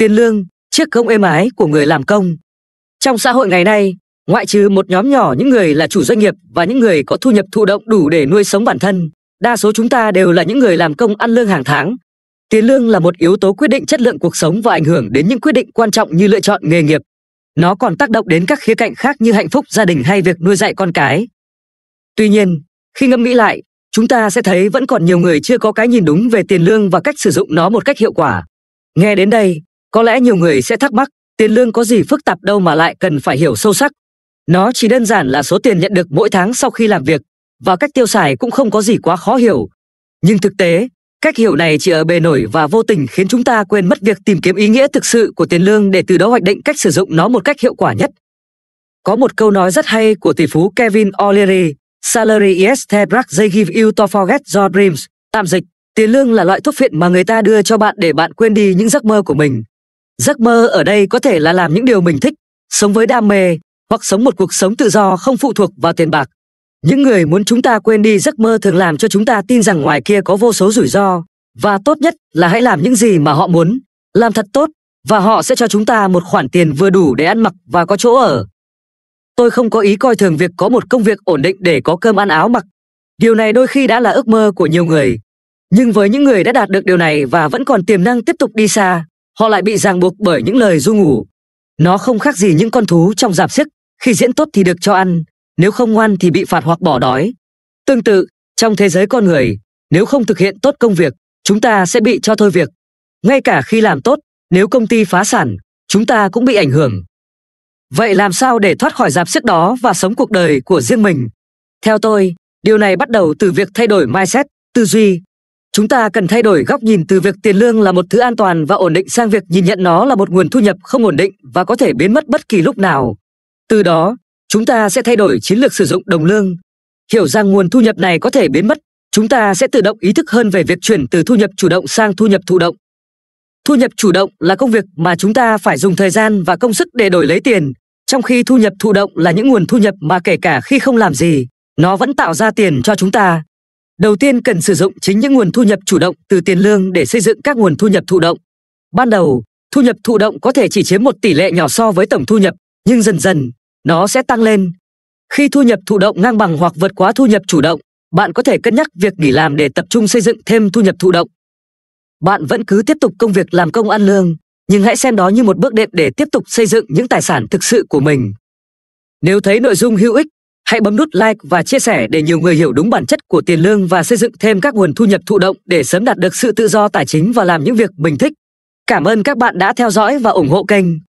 tiền lương, chiếc cổng êm ái của người làm công. Trong xã hội ngày nay, ngoại trừ một nhóm nhỏ những người là chủ doanh nghiệp và những người có thu nhập thụ động đủ để nuôi sống bản thân, đa số chúng ta đều là những người làm công ăn lương hàng tháng. Tiền lương là một yếu tố quyết định chất lượng cuộc sống và ảnh hưởng đến những quyết định quan trọng như lựa chọn nghề nghiệp. Nó còn tác động đến các khía cạnh khác như hạnh phúc gia đình hay việc nuôi dạy con cái. Tuy nhiên, khi ngẫm nghĩ lại, chúng ta sẽ thấy vẫn còn nhiều người chưa có cái nhìn đúng về tiền lương và cách sử dụng nó một cách hiệu quả. Nghe đến đây, có lẽ nhiều người sẽ thắc mắc, tiền lương có gì phức tạp đâu mà lại cần phải hiểu sâu sắc. Nó chỉ đơn giản là số tiền nhận được mỗi tháng sau khi làm việc, và cách tiêu xài cũng không có gì quá khó hiểu. Nhưng thực tế, cách hiểu này chỉ ở bề nổi và vô tình khiến chúng ta quên mất việc tìm kiếm ý nghĩa thực sự của tiền lương để từ đó hoạch định cách sử dụng nó một cách hiệu quả nhất. Có một câu nói rất hay của tỷ phú Kevin O'Leary, "Salary is the drug they give you to forget your dreams", tạm dịch, tiền lương là loại thuốc phiện mà người ta đưa cho bạn để bạn quên đi những giấc mơ của mình. Giấc mơ ở đây có thể là làm những điều mình thích, sống với đam mê, hoặc sống một cuộc sống tự do không phụ thuộc vào tiền bạc. Những người muốn chúng ta quên đi giấc mơ thường làm cho chúng ta tin rằng ngoài kia có vô số rủi ro, và tốt nhất là hãy làm những gì mà họ muốn, làm thật tốt, và họ sẽ cho chúng ta một khoản tiền vừa đủ để ăn mặc và có chỗ ở. Tôi không có ý coi thường việc có một công việc ổn định để có cơm ăn áo mặc. Điều này đôi khi đã là ước mơ của nhiều người. Nhưng với những người đã đạt được điều này và vẫn còn tiềm năng tiếp tục đi xa, họ lại bị ràng buộc bởi những lời ru ngủ. Nó không khác gì những con thú trong rạp xiếc, khi diễn tốt thì được cho ăn, nếu không ngoan thì bị phạt hoặc bỏ đói. Tương tự, trong thế giới con người, nếu không thực hiện tốt công việc, chúng ta sẽ bị cho thôi việc. Ngay cả khi làm tốt, nếu công ty phá sản, chúng ta cũng bị ảnh hưởng. Vậy làm sao để thoát khỏi rạp xiếc đó và sống cuộc đời của riêng mình? Theo tôi, điều này bắt đầu từ việc thay đổi mindset, tư duy. Chúng ta cần thay đổi góc nhìn từ việc tiền lương là một thứ an toàn và ổn định sang việc nhìn nhận nó là một nguồn thu nhập không ổn định và có thể biến mất bất kỳ lúc nào. Từ đó, chúng ta sẽ thay đổi chiến lược sử dụng đồng lương. Hiểu rằng nguồn thu nhập này có thể biến mất, chúng ta sẽ tự động ý thức hơn về việc chuyển từ thu nhập chủ động sang thu nhập thụ động. Thu nhập chủ động là công việc mà chúng ta phải dùng thời gian và công sức để đổi lấy tiền, trong khi thu nhập thụ động là những nguồn thu nhập mà kể cả khi không làm gì, nó vẫn tạo ra tiền cho chúng ta. Đầu tiên cần sử dụng chính những nguồn thu nhập chủ động từ tiền lương để xây dựng các nguồn thu nhập thụ động. Ban đầu, thu nhập thụ động có thể chỉ chiếm một tỷ lệ nhỏ so với tổng thu nhập, nhưng dần dần, nó sẽ tăng lên. Khi thu nhập thụ động ngang bằng hoặc vượt quá thu nhập chủ động, bạn có thể cân nhắc việc nghỉ làm để tập trung xây dựng thêm thu nhập thụ động. Bạn vẫn cứ tiếp tục công việc làm công ăn lương, nhưng hãy xem đó như một bước đệm để tiếp tục xây dựng những tài sản thực sự của mình. Nếu thấy nội dung hữu ích, hãy bấm nút like và chia sẻ để nhiều người hiểu đúng bản chất của tiền lương và xây dựng thêm các nguồn thu nhập thụ động để sớm đạt được sự tự do tài chính và làm những việc mình thích. Cảm ơn các bạn đã theo dõi và ủng hộ kênh.